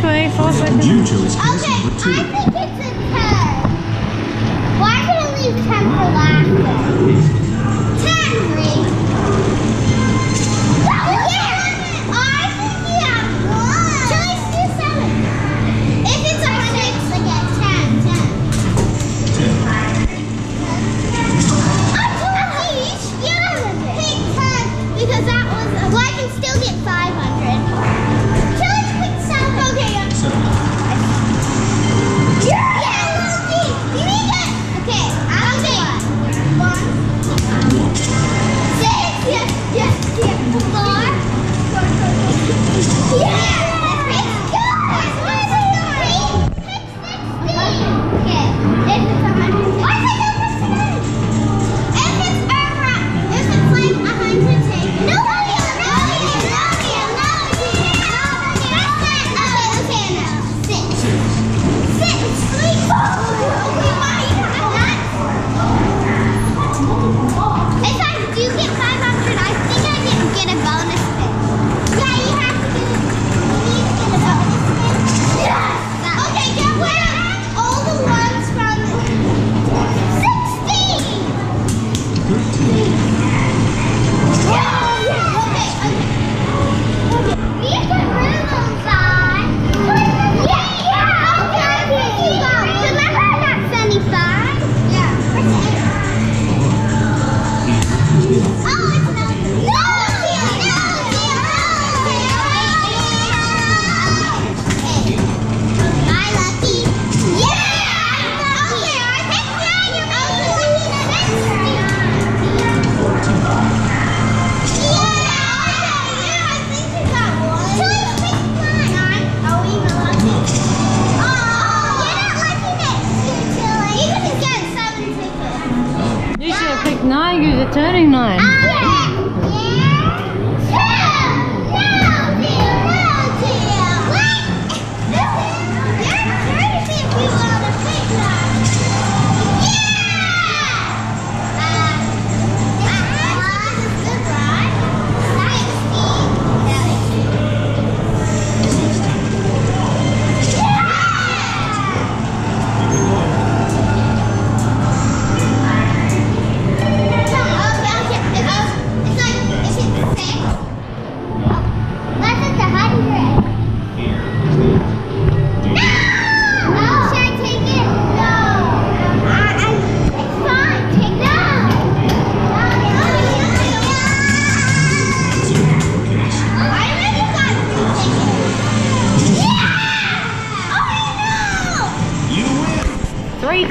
24 seconds. Juju is okay, two. I think it's a 10. Why did I leave 10 for last? 10, Reed. Oh, yeah! I think you have one. So let's do 7. If it's 100, it's like a 10. Okay, you should get out of it. Pick 10, because that was a... Well, I can still get 500. Turning 9.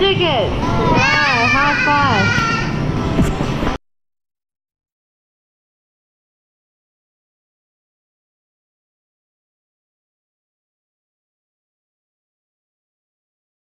Tickets! Wow, high five!